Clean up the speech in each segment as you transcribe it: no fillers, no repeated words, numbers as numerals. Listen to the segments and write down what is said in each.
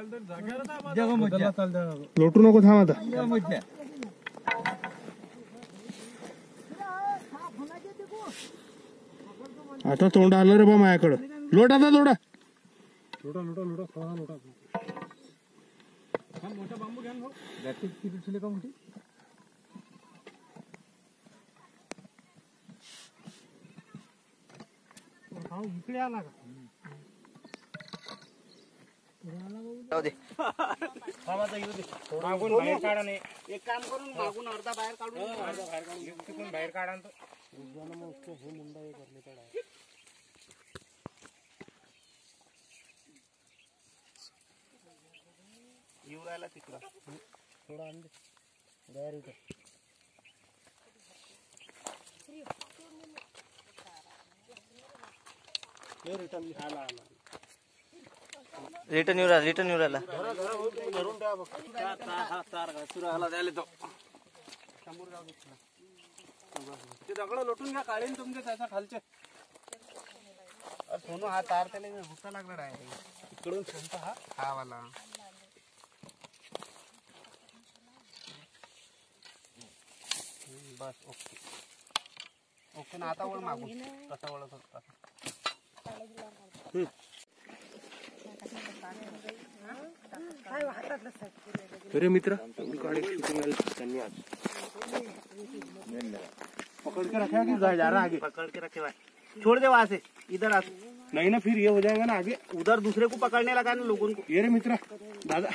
लोटू नको थांब आता आता तोंड आलं रे बा माझ्याकडं लोट आता लोटा लोटा लोटा लोटा थोडा लोटा मोठा बांबू घ्या बॅटरी किती ठेवले का मोठी हाव इकडे आला का दे मामाचा येऊ दे मागून बाहेर काढा नाही एक काम करून मागून अर्धा बाहेर काढून तिथून बाहेर काढा तो उजवाना मग उसको हे मुंडा हे करने पड़ा है युवराला तिकडा थोडा आण दे बाहेर इकडे रिटर्न आला आला रिटर्न युवराला दगड़ लोटून घ्या काढीन तुमचे त्याच्या खालचे सोनू हा तार त्याला भुका लागणार आहे इकडून सोनता हा हा वाला बस ओके ओके ना आता वळ मागू कसा वळत होता अरे मित्र पकड़ के रखे कि जा रहा आगे पकड़ के रखे भाई छोड़ दे वहां से इधर आ नहीं ना फिर ये हो जाएगा ना आगे उधर दूसरे को पकड़ने लगा ना लोगों को ये रे मित्र दादा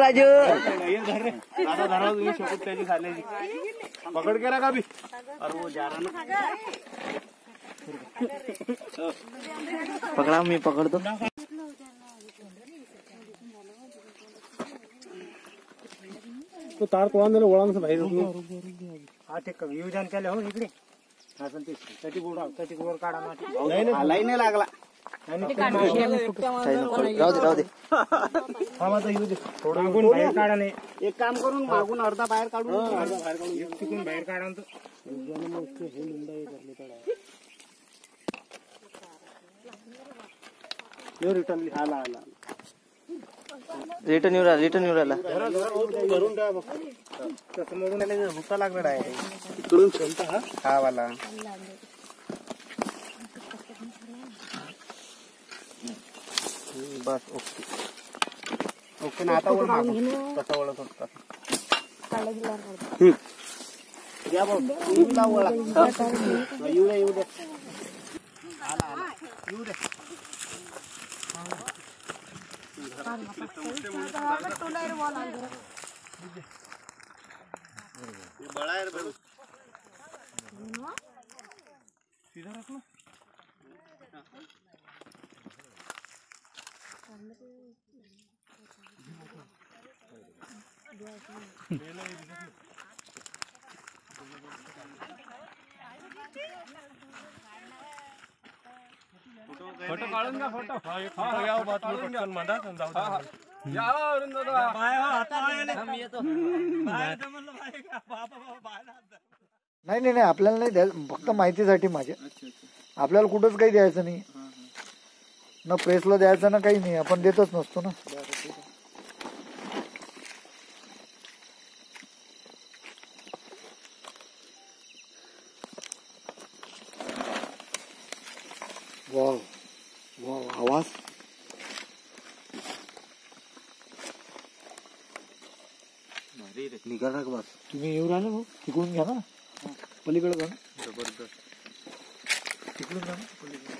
राजू दादा धरा शोक पहले खाने पकड़ के रखा भी और वो जा रहा ना पकड़ा मैं पकड़ दो तो तार को आंदोलन वळांग से बाहेर हा ते कवियो जान केले हो इकडे हा संती तटी बोडा तटी गोर काढा नाही नाही नाही लागला नाही राहू दे राहू दे हा माझा येऊ दे थोडा मागून बाहेर काढा नाही एक काम करून मागून अर्धा बाहेर काढून एक तिकून बाहेर काढा तो जण मग ते हे मुंडा हे करले काढा रिटर्न आला आला रिटर्न युवराला करून द्या तसं मोडून आले भुका लागणार आहे इकडून सोनता हा हा वाला बस ओके ओके ना आता वळ मागू कसा वळत होता या बघ युवला वळा युवला युवला आला आला युवला बड़ा यार सीधा रखना फोटो काढून का फोटो हा याव बात पटकन मांडा जाऊ दे याव अरुण दादा बाय हो आता नाही येतो बाय तर म्हणलं बाय का बाबा बाबा बाय नाही नाही नाही आपल्याला नाही फक्त माहितीसाठी माझ्या आपल्याला कुठंच काही द्यायचं नाही ना प्रेसला द्यायचं ना काही नाही आपण देतच नसतो ना वाव वाव आवाज निघाला का बस तुम्ही येऊ राहिले भाऊ तिकडून घ्या ना पलीकडे जा ना जबरदस्त तिकडून जा ना पलीकडे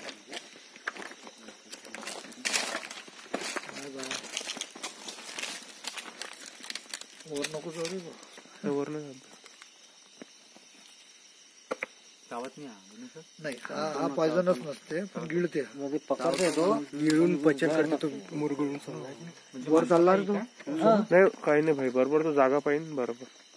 वर नको जाऊ रे वर नाही जात नाही हा पॉयझनच नसते पण गिळते म्हणजे पकडते तो गिळून पचन करते तो मुरगळून समजायचं वर चालला रे तो नाही काही नाही भाई बरोबर तो जागा पाहिजे बरोबर